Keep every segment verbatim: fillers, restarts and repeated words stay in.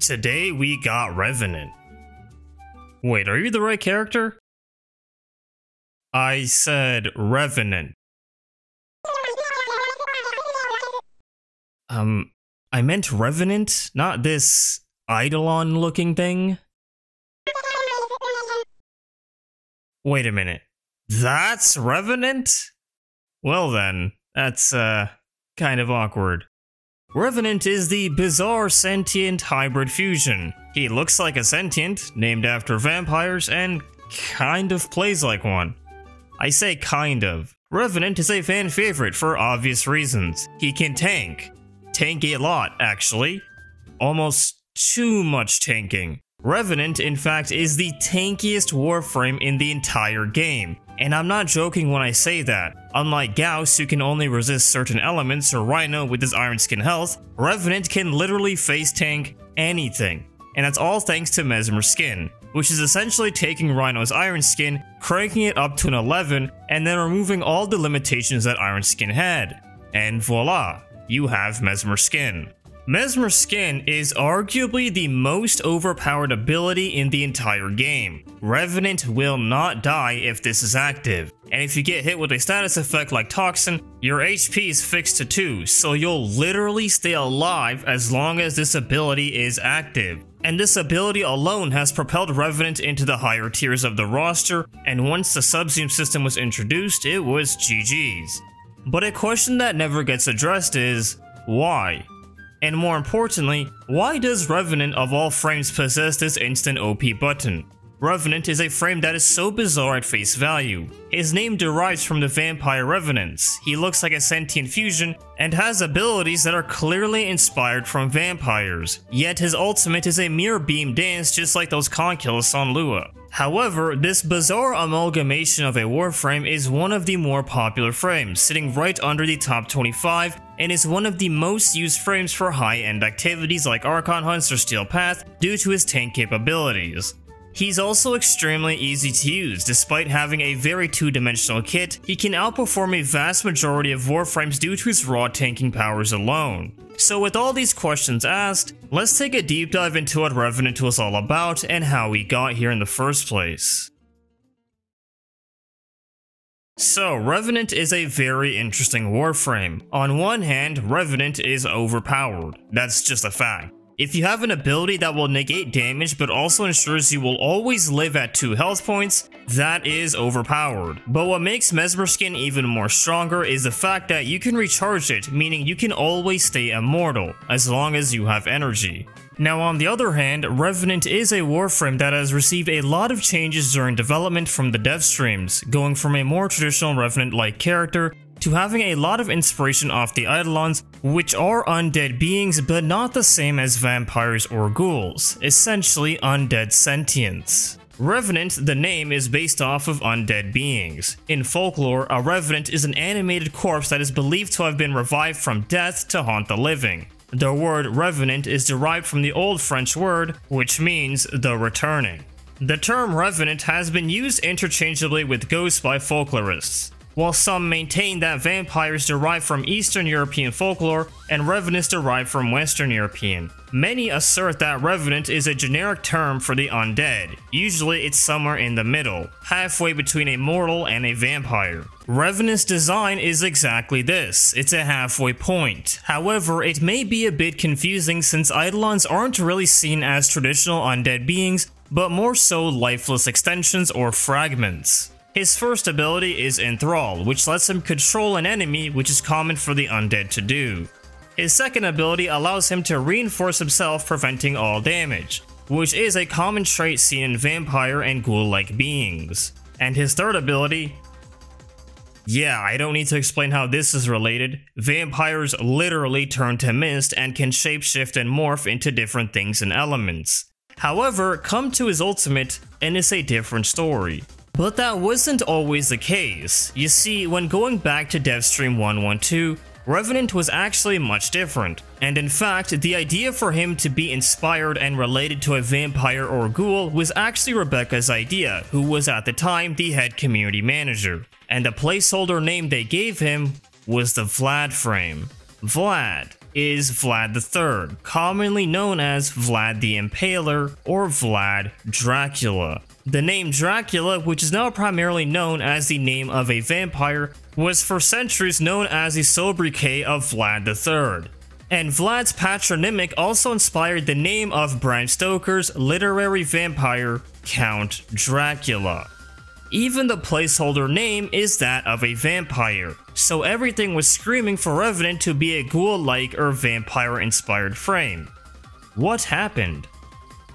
Today we got Revenant. Wait, are you the right character? I said Revenant. Um, I meant Revenant, not this Eidolon looking thing. Wait a minute. That's Revenant? Well then, that's, uh, kind of awkward. Revenant is the bizarre sentient hybrid fusion. He looks like a sentient, named after vampires, and kind of plays like one. I say kind of. Revenant is a fan favorite for obvious reasons. He can tank. Tank a lot, actually. Almost too much tanking. Revenant, in fact, is the tankiest Warframe in the entire game. And I'm not joking when I say that. Unlike Gauss, who can only resist certain elements, or Rhino with his iron skin health, Revenant can literally face tank anything. And that's all thanks to Mesmer Skin, which is essentially taking Rhino's iron skin, cranking it up to an eleven, and then removing all the limitations that iron skin had. And voila, you have Mesmer Skin. Mesmer Skin is arguably the most overpowered ability in the entire game. Revenant will not die if this is active, and if you get hit with a status effect like Toxin, your H P is fixed to two, so you'll literally stay alive as long as this ability is active. And this ability alone has propelled Revenant into the higher tiers of the roster, and once the Subsume system was introduced, it was G G's. But a question that never gets addressed is, why? And more importantly, why does Revenant of all frames possess this instant O P button? Revenant is a frame that is so bizarre at face value. His name derives from the vampire revenants. He looks like a sentient fusion and has abilities that are clearly inspired from vampires, yet his ultimate is a mere beam dance just like those Conculus on Lua. However, this bizarre amalgamation of a Warframe is one of the more popular frames, sitting right under the top twenty-five, and is one of the most used frames for high-end activities like Archon Hunt or Steel Path due to his tank capabilities. He's also extremely easy to use. Despite having a very two-dimensional kit, he can outperform a vast majority of Warframes due to his raw tanking powers alone. So with all these questions asked, let's take a deep dive into what Revenant was all about and how we got here in the first place. So, Revenant is a very interesting Warframe. On one hand, Revenant is overpowered. That's just a fact. If you have an ability that will negate damage but also ensures you will always live at two health points, that is overpowered. But what makes Mesmer Skin even more stronger is the fact that you can recharge it, meaning you can always stay immortal, as long as you have energy. Now on the other hand, Revenant is a Warframe that has received a lot of changes during development from the dev streams, going from a more traditional Revenant-like character to having a lot of inspiration off the Eidolons, which are undead beings but not the same as vampires or ghouls, essentially undead sentients. Revenant, the name, is based off of undead beings. In folklore, a revenant is an animated corpse that is believed to have been revived from death to haunt the living. The word revenant is derived from the Old French word, which means the returning. The term revenant has been used interchangeably with ghosts by folklorists. While some maintain that vampires derive from Eastern European folklore and revenants derive from Western European, many assert that revenant is a generic term for the undead. Usually it's somewhere in the middle, halfway between a mortal and a vampire. Revenant's design is exactly this, it's a halfway point. However, it may be a bit confusing since Eidolons aren't really seen as traditional undead beings, but more so lifeless extensions or fragments. His first ability is Enthrall, which lets him control an enemy, which is common for the undead to do. His second ability allows him to reinforce himself, preventing all damage, which is a common trait seen in vampire and ghoul-like beings. And his third ability... yeah, I don't need to explain how this is related. Vampires literally turn to mist and can shapeshift and morph into different things and elements. However, come to his ultimate, and it's a different story. But that wasn't always the case. You see, when going back to Devstream one twelve, Revenant was actually much different, and in fact, the idea for him to be inspired and related to a vampire or ghoul was actually Rebecca's idea, who was at the time the head community manager, and the placeholder name they gave him was the Vlad frame. Vlad, is Vlad the Third, commonly known as Vlad the Impaler or Vlad Dracula. The name Dracula, which is now primarily known as the name of a vampire, was for centuries known as the sobriquet of Vlad the Third. And Vlad's patronymic also inspired the name of Bram Stoker's literary vampire, Count Dracula. Even the placeholder name is that of a vampire, so everything was screaming for Revenant to be a ghoul-like or vampire-inspired frame. What happened?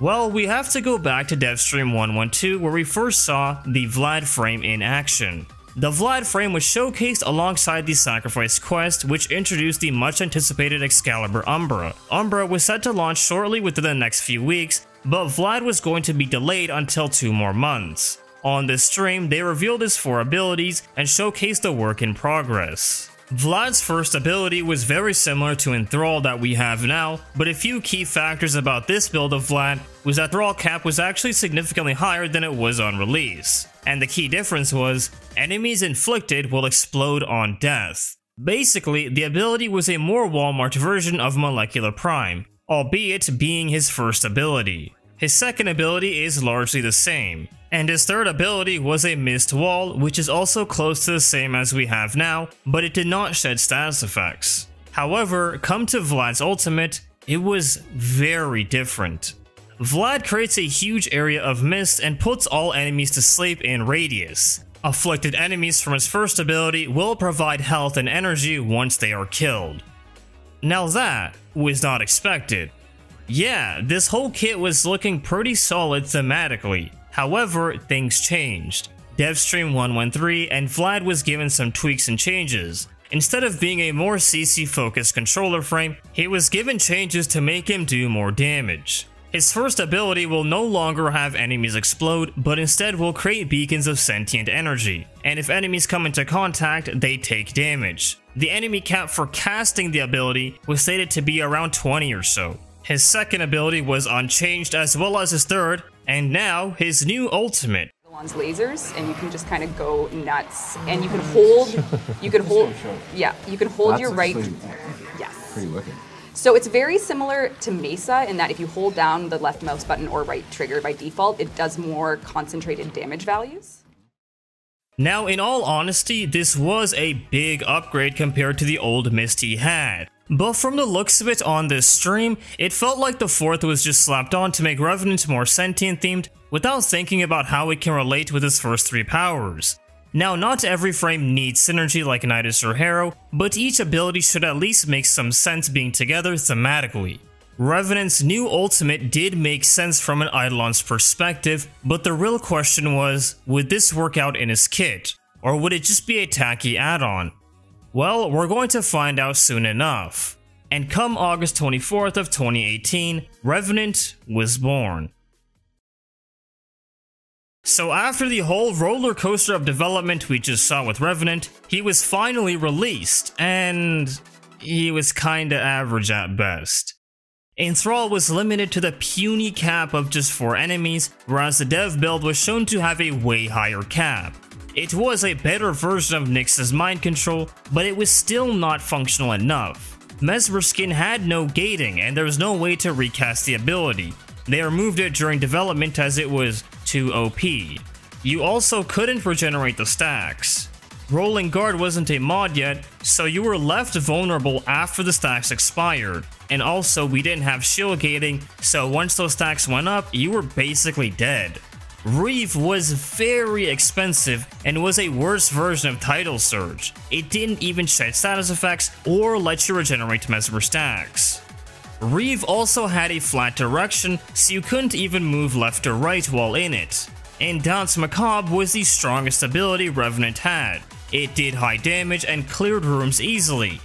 Well, we have to go back to Devstream one twelve where we first saw the Vlad frame in action. The Vlad frame was showcased alongside the Sacrifice Quest, which introduced the much-anticipated Excalibur Umbra. Umbra was set to launch shortly within the next few weeks, but Vlad was going to be delayed until two more months. On this stream, they revealed his four abilities and showcased the work in progress. Vlad's first ability was very similar to Enthrall that we have now, but a few key factors about this build of Vlad was that Thrall cap was actually significantly higher than it was on release. And the key difference was, enemies inflicted will explode on death. Basically, the ability was a more Walmart version of Molecular Prime, albeit being his first ability. His second ability is largely the same, and his third ability was a Mist Wall, which is also close to the same as we have now, but it did not shed status effects. However, come to Vlad's ultimate, it was very different. Vlad creates a huge area of mist and puts all enemies to sleep in radius. Afflicted enemies from his first ability will provide health and energy once they are killed. Now that was not expected. Yeah, this whole kit was looking pretty solid thematically. However, things changed. Devstream one thirteen and Vlad was given some tweaks and changes. Instead of being a more C C-focused controller frame, he was given changes to make him do more damage. His first ability will no longer have enemies explode, but instead will create beacons of sentient energy, and if enemies come into contact, they take damage. The enemy cap for casting the ability was stated to be around twenty or so. His second ability was unchanged as well as his third, and now his new ultimate. Eidolon's lasers, and you can just kind of go nuts, and you can hold, you can hold, yeah, you can hold Lots your right, sleep. Yes. Pretty wicked. So it's very similar to Mesa in that if you hold down the left mouse button or right trigger by default, it does more concentrated damage values. Now, in all honesty, this was a big upgrade compared to the old Mist he had. But from the looks of it on this stream, it felt like the fourth was just slapped on to make Revenant more sentient themed without thinking about how it can relate with his first three powers. Now, not every frame needs synergy like Nidus or Harrow, but each ability should at least make some sense being together thematically. Revenant's new ultimate did make sense from an Eidolon's perspective, but the real question was, would this work out in his kit? Or would it just be a tacky add-on? Well, we're going to find out soon enough. And come August twenty-fourth of twenty eighteen, Revenant was born. So after the whole roller coaster of development we just saw with Revenant, he was finally released, and he was kinda average at best. Enthrall was limited to the puny cap of just four enemies, whereas the dev build was shown to have a way higher cap. It was a better version of Nyx's mind control, but it was still not functional enough. Mesmer Skin had no gating, and there was no way to recast the ability. They removed it during development as it was too O P. You also couldn't regenerate the stacks. Rolling Guard wasn't a mod yet, so you were left vulnerable after the stacks expired. And also, we didn't have shield gating, so once those stacks went up, you were basically dead. Reave was very expensive and was a worse version of Tidal Surge. It didn't even shed status effects or let you regenerate Mesmer stacks. Reave also had a flat direction, so you couldn't even move left or right while in it. And Dance Macabre was the strongest ability Revenant had. It did high damage and cleared rooms easily,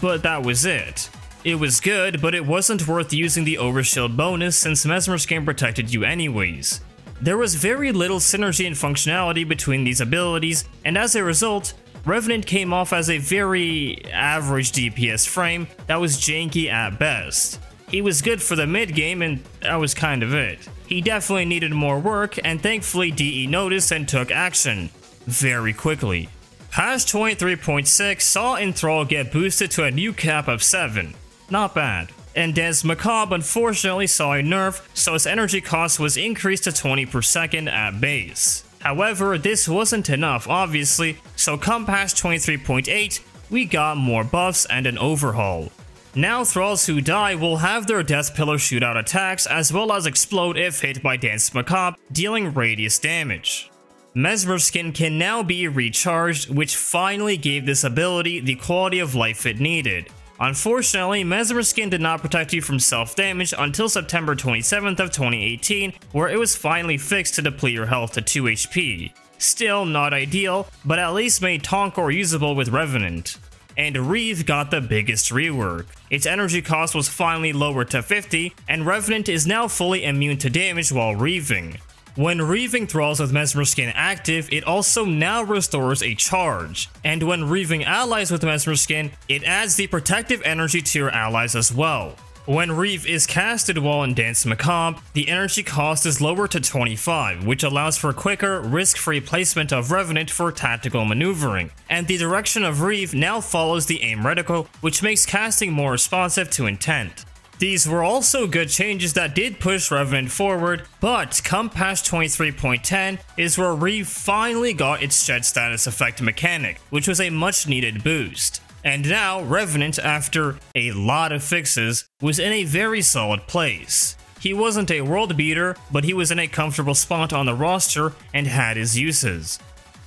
but that was it. It was good, but it wasn't worth using the overshield bonus since Mesmer Skin protected you anyways. There was very little synergy and functionality between these abilities, and as a result, Revenant came off as a very average D P S frame that was janky at best. He was good for the mid game, and that was kind of it. He definitely needed more work, and thankfully D E noticed and took action very quickly. Patch twenty-three point six saw Enthrall get boosted to a new cap of seven. Not bad. And Dance Macabre unfortunately saw a nerf, so its energy cost was increased to twenty per second at base. However, this wasn't enough obviously, so come past twenty-three point eight, we got more buffs and an overhaul. Now Thralls who die will have their Death Pillar shootout attacks as well as explode if hit by Dance Macabre, dealing radius damage. Mesmer Skin can now be recharged, which finally gave this ability the quality of life it needed. Unfortunately, Mesmer Skin did not protect you from self-damage until September twenty-seventh of twenty eighteen, where it was finally fixed to deplete your health to two H P. Still not ideal, but at least made Tonkor usable with Revenant. And Reave got the biggest rework. Its energy cost was finally lowered to fifty, and Revenant is now fully immune to damage while Reaving. When Reaving Thralls with Mesmer Skin active, it also now restores a charge, and when Reaving allies with Mesmer Skin, it adds the protective energy to your allies as well. When Reave is casted while in Dance Macabre, the energy cost is lowered to twenty-five, which allows for quicker, risk-free placement of Revenant for tactical maneuvering, and the direction of Reave now follows the aim reticle, which makes casting more responsive to intent. These were also good changes that did push Revenant forward, but come past twenty-three point ten is where Reave finally got its Jet Status Effect mechanic, which was a much needed boost. And now Revenant, after a lot of fixes, was in a very solid place. He wasn't a world beater, but he was in a comfortable spot on the roster and had his uses.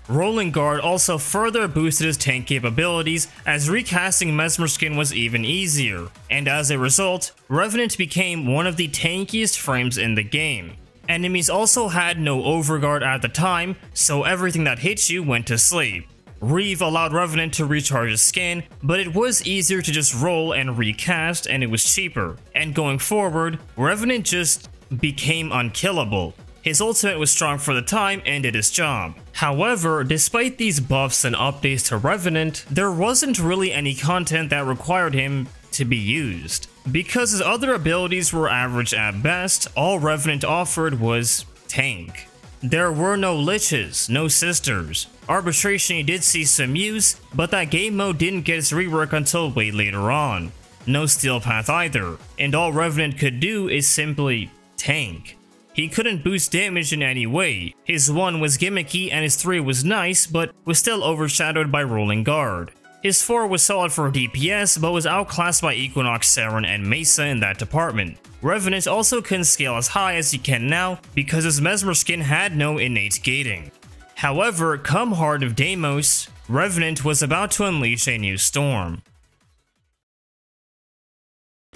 Rolling Guard also further boosted his tank capabilities, as recasting Mesmer Skin was even easier, and as a result, Revenant became one of the tankiest frames in the game. Enemies also had no Overguard at the time, so everything that hit you went to sleep. Reave allowed Revenant to recharge his skin, but it was easier to just roll and recast, and it was cheaper. And going forward, Revenant just became unkillable. His ultimate was strong for the time and did his job. However, despite these buffs and updates to Revenant, there wasn't really any content that required him to be used. Because his other abilities were average at best, all Revenant offered was tank. There were no Liches, no Sisters. Arbitration he did see some use, but that game mode didn't get its rework until way later on. No Steel Path either, and all Revenant could do is simply tank. He couldn't boost damage in any way. His one was gimmicky and his three was nice, but was still overshadowed by Rolling Guard. His four was solid for D P S, but was outclassed by Equinox, Saryn, and Mesa in that department. Revenant also couldn't scale as high as he can now because his Mesmer Skin had no innate gating. However, come Heart of Deimos, Revenant was about to unleash a new storm.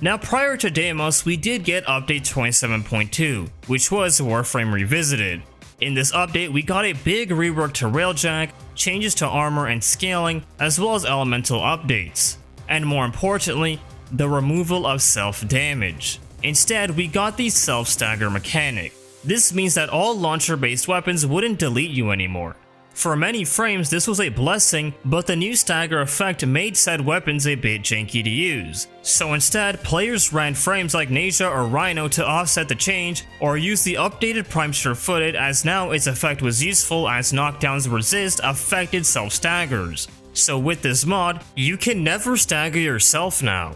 Now prior to Deimos, we did get update twenty-seven point two, which was Warframe Revisited. In this update, we got a big rework to Railjack, changes to armor and scaling, as well as elemental updates. And more importantly, the removal of self-damage. Instead, we got the self-stagger mechanic. This means that all launcher-based weapons wouldn't delete you anymore. For many frames, this was a blessing, but the new stagger effect made said weapons a bit janky to use. So instead, players ran frames like Nezha or Rhino to offset the change, or used the updated Prime Sure-Footed, as now its effect was useful as knockdown's resist affected self-staggers. So with this mod, you can never stagger yourself now.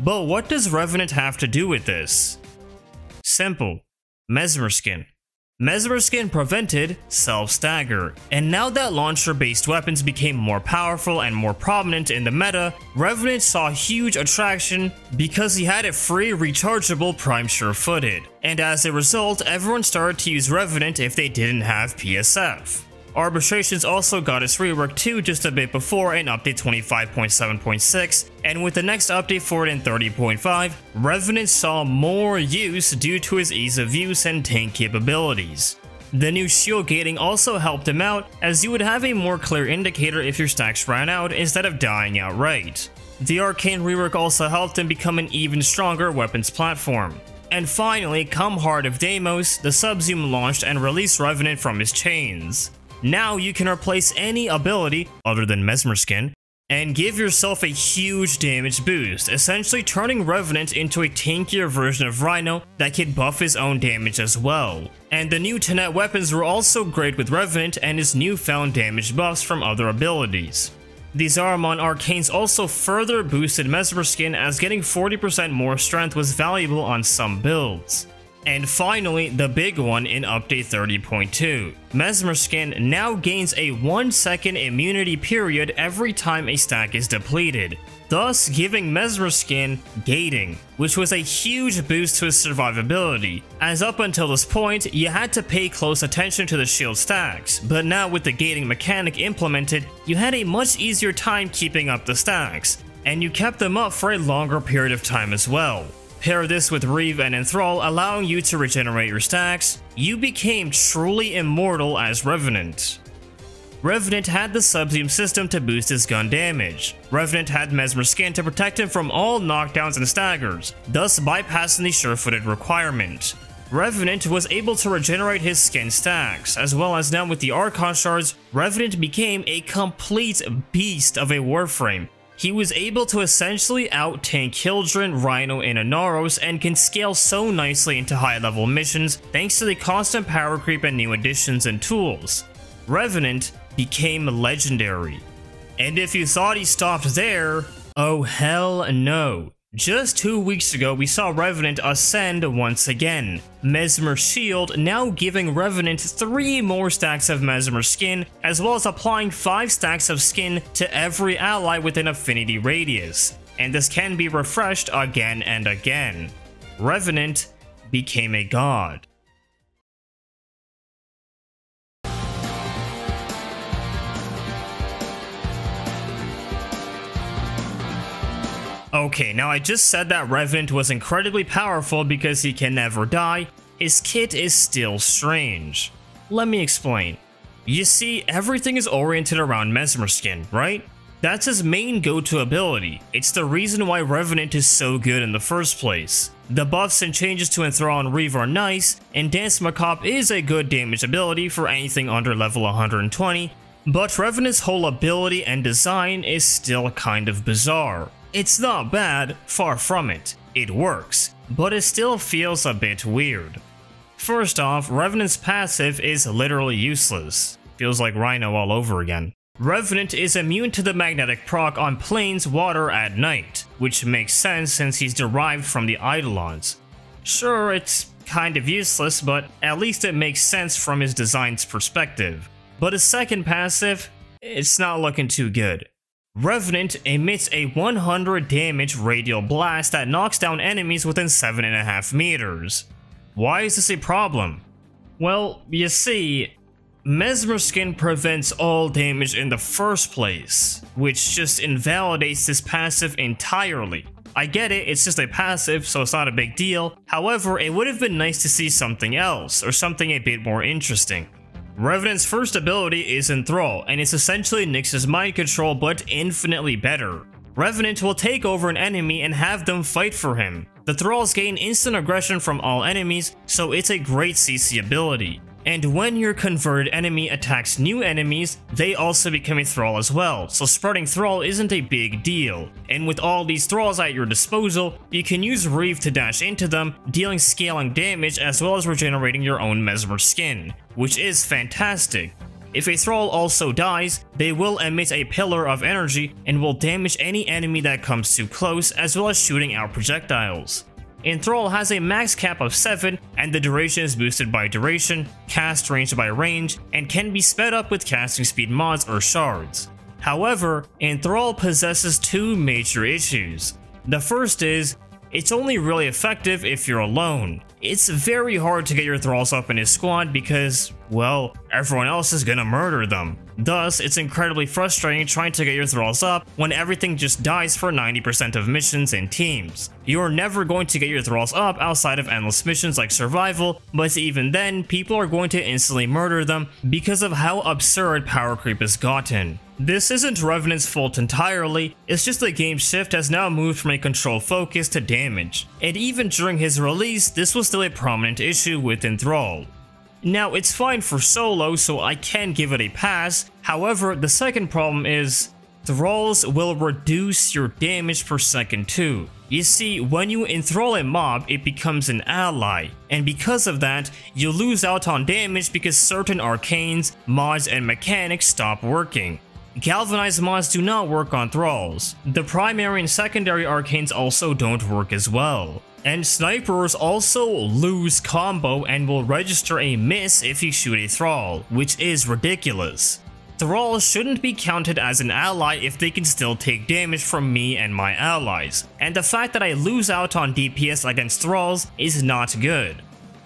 But what does Revenant have to do with this? Simple. Mesmer Skin. Mesmer Skin prevented self-stagger, and now that launcher-based weapons became more powerful and more prominent in the meta, Revenant saw huge attraction because he had a free rechargeable Prime Sure-Footed, and as a result, everyone started to use Revenant if they didn't have P S F. Arbitrations also got its rework too just a bit before in update twenty-five point seven point six, and with the next update for it in thirty point five, Revenant saw more use due to his ease of use and tank capabilities. The new shield gating also helped him out, as you would have a more clear indicator if your stacks ran out instead of dying outright. The Arcane rework also helped him become an even stronger weapons platform. And finally, come Heart of Deimos, the Subsume launched and released Revenant from his chains. Now you can replace any ability, other than Mesmer Skin, and give yourself a huge damage boost, essentially turning Revenant into a tankier version of Rhino that can buff his own damage as well. And the new Tenet weapons were also great with Revenant and his newfound damage buffs from other abilities. The Zaramon Arcanes also further boosted Mesmer Skin, as getting forty percent more strength was valuable on some builds. And finally, the big one in update thirty point two. Mesmer Skin now gains a one second immunity period every time a stack is depleted, thus giving Mesmer Skin gating, which was a huge boost to his survivability, as up until this point, you had to pay close attention to the shield stacks, but now with the gating mechanic implemented, you had a much easier time keeping up the stacks, and you kept them up for a longer period of time as well. Pair this with Reave and Enthrall allowing you to regenerate your stacks, you became truly immortal as Revenant. Revenant had the Subsume system to boost his gun damage. Revenant had Mesmer Skin to protect him from all knockdowns and staggers, thus bypassing the sure-footed requirement. Revenant was able to regenerate his skin stacks, as well as now with the Archon Shards, Revenant became a complete beast of a Warframe. He was able to essentially out-tank Hildren, Rhino, and Inaros, and can scale so nicely into high-level missions thanks to the constant power creep and new additions and tools. Revenant became legendary. And if you thought he stopped there, oh hell no. Just two weeks ago, we saw Revenant ascend once again. Mesmer Shield now giving Revenant three more stacks of Mesmer Skin, as well as applying five stacks of skin to every ally within Affinity Radius, and this can be refreshed again and again. Revenant became a god. Okay, now I just said that Revenant was incredibly powerful because he can never die. His kit is still strange. Let me explain. You see, everything is oriented around Mesmer Skin, right? That's his main go-to ability. It's the reason why Revenant is so good in the first place. The buffs and changes to Enthrall and Reave are nice, and Dance Macabre is a good damage ability for anything under level one hundred twenty, but Revenant's whole ability and design is still kind of bizarre. It's not bad, far from it, it works, but it still feels a bit weird. First off, Revenant's passive is literally useless. Feels like Rhino all over again. Revenant is immune to the magnetic proc on plains, water, at night, which makes sense since he's derived from the Eidolons. Sure, it's kind of useless, but at least it makes sense from his design's perspective. But his second passive, it's not looking too good. Revenant emits a one hundred damage radial blast that knocks down enemies within seven point five meters. Why is this a problem? Well, you see, Mesmer Skin prevents all damage in the first place, which just invalidates this passive entirely. I get it, it's just a passive, so it's not a big deal. However, it would have been nice to see something else, or something a bit more interesting. Revenant's first ability is Enthrall, and it's essentially Nyx's mind control but infinitely better. Revenant will take over an enemy and have them fight for him. The Thralls gain instant aggression from all enemies, so it's a great C C ability. And when your converted enemy attacks new enemies, they also become a Thrall as well, so spreading Thrall isn't a big deal. And with all these Thralls at your disposal, you can use Reave to dash into them, dealing scaling damage as well as regenerating your own Mesmer Skin, which is fantastic. If a Thrall also dies, they will emit a pillar of energy and will damage any enemy that comes too close, as well as shooting out projectiles. Enthrall has a max cap of seven, and the duration is boosted by duration, cast range by range, and can be sped up with casting speed mods or shards. However, Enthrall possesses two major issues. The first is, it's only really effective if you're alone. It's very hard to get your Thralls up in his squad because, well, everyone else is gonna murder them. Thus, it's incredibly frustrating trying to get your Thralls up when everything just dies for ninety percent of missions and teams. You are never going to get your Thralls up outside of endless missions like survival, but even then, people are going to instantly murder them because of how absurd power creep has gotten. This isn't Revenant's fault entirely, it's just the game shift has now moved from a control focus to damage, and even during his release, this was still a prominent issue with Enthrall. Now, it's fine for solo, so I can give it a pass. However, the second problem is, Thralls will reduce your damage per second too. You see, when you enthrall a mob, it becomes an ally, and because of that, you lose out on damage because certain arcanes, mods, and mechanics stop working. Galvanized mods do not work on Thralls. The primary and secondary arcanes also don't work as well. And snipers also lose combo and will register a miss if you shoot a Thrall, which is ridiculous. Thralls shouldn't be counted as an ally if they can still take damage from me and my allies, and the fact that I lose out on D P S against Thralls is not good.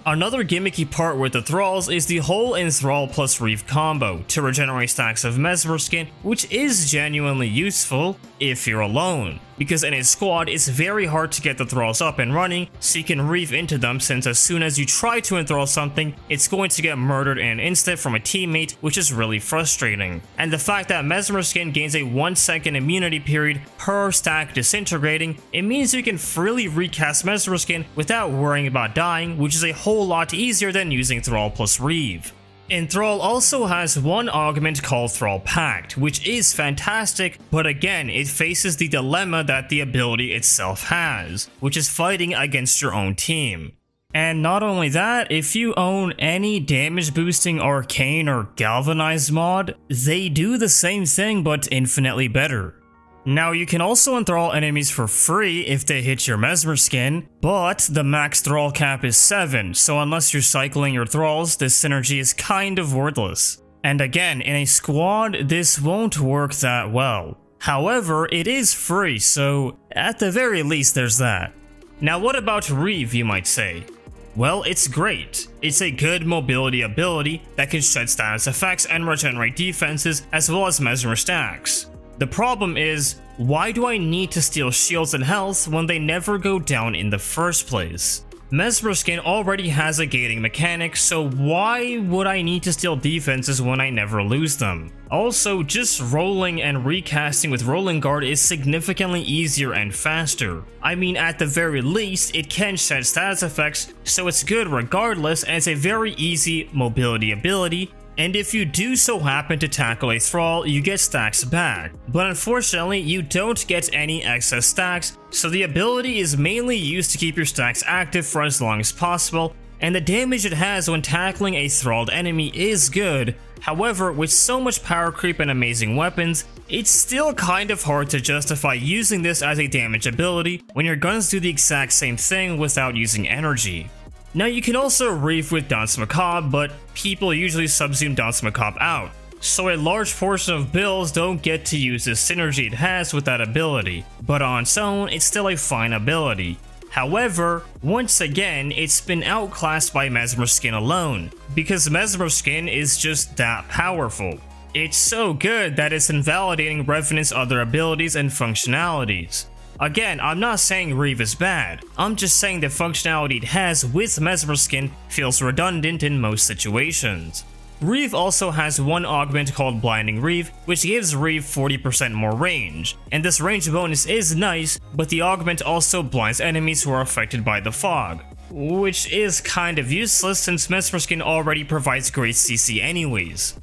Another gimmicky part with the Thralls is the whole Enthrall plus Reave combo to regenerate stacks of Mesmer Skin, which is genuinely useful if you're alone, because in a squad it's very hard to get the Thralls up and running, so you can Reave into them, since as soon as you try to enthrall something, it's going to get murdered in an instant from a teammate, which is really frustrating. And the fact that Mesmer Skin gains a one second immunity period per stack disintegrating, it means you can freely recast Mesmer Skin without worrying about dying, which is a whole lot easier than using Thrall plus Reave. Enthrall also has one augment called Thrall Pact, which is fantastic, but again, it faces the dilemma that the ability itself has, which is fighting against your own team. And not only that, if you own any damage boosting arcane or galvanized mod, they do the same thing but infinitely better. Now, you can also enthrall enemies for free if they hit your Mesmer Skin, but the max thrall cap is seven, so unless you're cycling your thralls, this synergy is kind of worthless. And again, in a squad, this won't work that well. However, it is free, so at the very least, there's that. Now, what about Reave, you might say? Well, it's great. It's a good mobility ability that can shed status effects and regenerate defenses, as well as Mesmer stacks. The problem is, why do I need to steal shields and health when they never go down in the first place? Mesmer Skin already has a gating mechanic, so why would I need to steal defenses when I never lose them? Also, just rolling and recasting with Rolling Guard is significantly easier and faster. I mean, at the very least, it can shed status effects, so it's good regardless, and it's a very easy mobility ability. And if you do so happen to tackle a Thrall, you get stacks back, but unfortunately you don't get any excess stacks, so the ability is mainly used to keep your stacks active for as long as possible, and the damage it has when tackling a thralled enemy is good. However, with so much power creep and amazing weapons, it's still kind of hard to justify using this as a damage ability when your guns do the exact same thing without using energy. Now, you can also Reave with Dance Macabre, but people usually subsume Dance Macabre out, so a large portion of builds don't get to use the synergy it has with that ability, but on its own, it's still a fine ability. However, once again, it's been outclassed by Mesmer Skin alone, because Mesmer Skin is just that powerful. It's so good that it's invalidating Revenant's other abilities and functionalities. Again, I'm not saying Reave is bad, I'm just saying the functionality it has with Mesmer Skin feels redundant in most situations. Reave also has one augment called Blinding Reave, which gives Reave forty percent more range, and this range bonus is nice, but the augment also blinds enemies who are affected by the fog, which is kind of useless since Mesmer Skin already provides great C C anyways.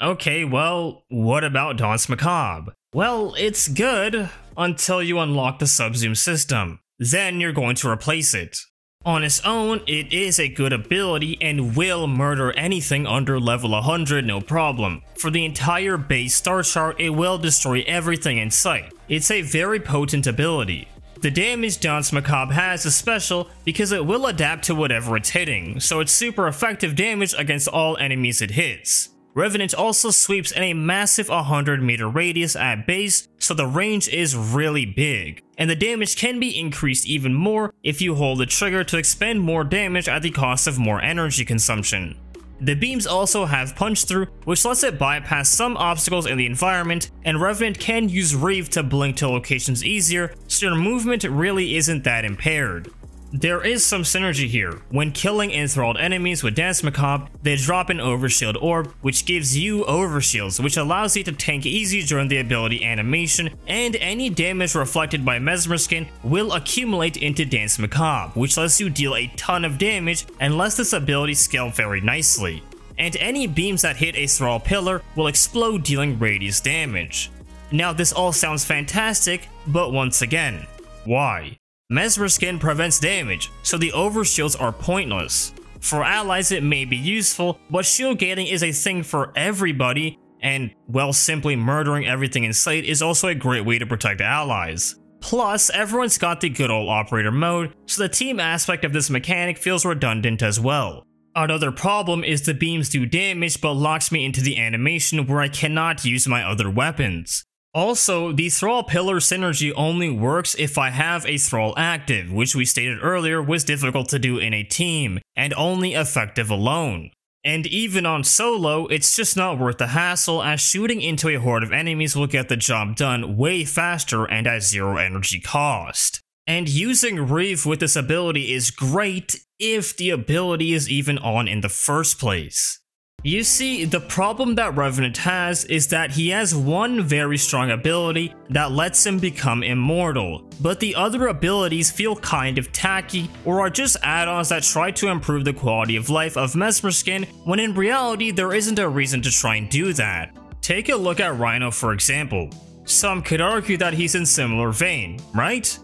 Okay, well, what about Dance Macabre? Well, it's good until you unlock the Subsume system, then you're going to replace it. On its own, it is a good ability and will murder anything under level one hundred no problem. For the entire base star chart, it will destroy everything in sight. It's a very potent ability. The damage Dance Macabre has is special because it will adapt to whatever it's hitting, so it's super effective damage against all enemies it hits. Revenant also sweeps in a massive one hundred meter radius at base, so the range is really big, and the damage can be increased even more if you hold the trigger to expend more damage at the cost of more energy consumption. The beams also have punch through, which lets it bypass some obstacles in the environment, and Revenant can use Reave to blink to locations easier, so your movement really isn't that impaired. There is some synergy here. When killing enthralled enemies with Dance Macabre, they drop an overshield orb, which gives you overshields, which allows you to tank easy during the ability animation, and any damage reflected by Mesmer Skin will accumulate into Dance Macabre, which lets you deal a ton of damage and lets this ability scale very nicely. And any beams that hit a thrall pillar will explode, dealing radius damage. Now, this all sounds fantastic, but once again, why? Mesmer Skin prevents damage, so the overshields are pointless. For allies it may be useful, but shield gating is a thing for everybody, and well, simply murdering everything in sight is also a great way to protect allies. Plus, everyone's got the good old operator mode, so the team aspect of this mechanic feels redundant as well. Another problem is the beams do damage but locks me into the animation where I cannot use my other weapons. Also, the Thrall Pillar synergy only works if I have a Thrall active, which we stated earlier was difficult to do in a team, and only effective alone. And even on solo, it's just not worth the hassle as shooting into a horde of enemies will get the job done way faster and at zero energy cost. And using Reave with this ability is great if the ability is even on in the first place. You see, the problem that Revenant has is that he has one very strong ability that lets him become immortal, but the other abilities feel kind of tacky or are just add-ons that try to improve the quality of life of Mesmer Skin when in reality there isn't a reason to try and do that. Take a look at Rhino for example. Some could argue that he's in similar vein, right?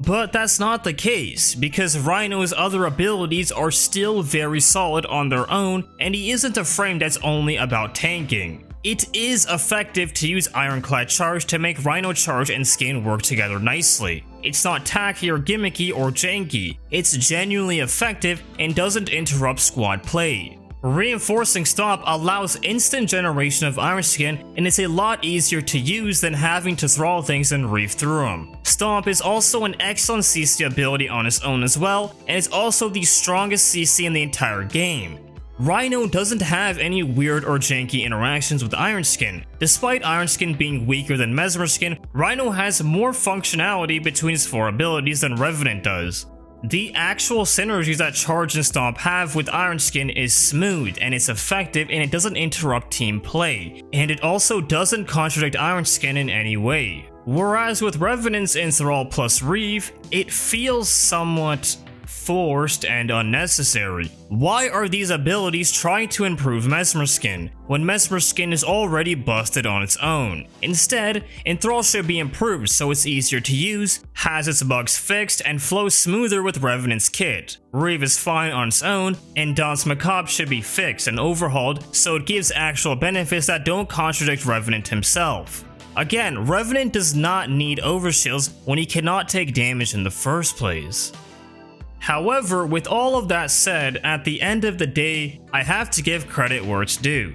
But that's not the case, because Rhino's other abilities are still very solid on their own, and he isn't a frame that's only about tanking. It is effective to use Ironclad Charge to make Rhino Charge and Skin work together nicely. It's not tacky or gimmicky or janky, it's genuinely effective and doesn't interrupt squad play. Reinforcing Stomp allows instant generation of Iron Skin and it's a lot easier to use than having to thrall things and reef through them. Stomp is also an excellent C C ability on its own as well, and it's also the strongest C C in the entire game. Rhino doesn't have any weird or janky interactions with Iron Skin. Despite Iron Skin being weaker than Mesmer Skin, Rhino has more functionality between his four abilities than Revenant does. The actual synergies that Charge and Stomp have with Iron Skin is smooth and it's effective and it doesn't interrupt team play, and it also doesn't contradict Iron Skin in any way. Whereas with Revenant's Enthrall plus Reave, it feels somewhat forced and unnecessary. Why are these abilities trying to improve Mesmer Skin, when Mesmer Skin is already busted on its own? Instead, Enthrall should be improved so it's easier to use, has its bugs fixed, and flows smoother with Revenant's kit. Reave is fine on its own, and Dance Macabre should be fixed and overhauled so it gives actual benefits that don't contradict Revenant himself. Again, Revenant does not need overshields when he cannot take damage in the first place. However, with all of that said, at the end of the day, I have to give credit where it's due.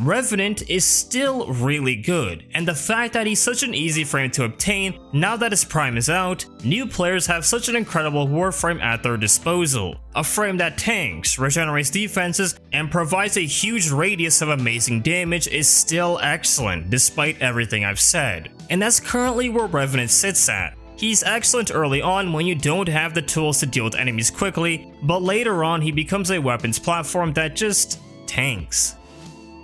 Revenant is still really good, and the fact that he's such an easy frame to obtain now that his prime is out, new players have such an incredible Warframe at their disposal. A frame that tanks, regenerates defenses, and provides a huge radius of amazing damage is still excellent despite everything I've said. And that's currently where Revenant sits at. He's excellent early on when you don't have the tools to deal with enemies quickly, but later on he becomes a weapons platform that just tanks.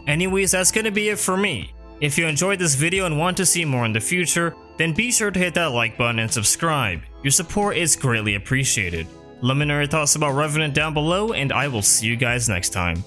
Anyways, that's gonna be it for me. If you enjoyed this video and want to see more in the future, then be sure to hit that like button and subscribe. Your support is greatly appreciated. Let me know your thoughts about Revenant down below, and I will see you guys next time.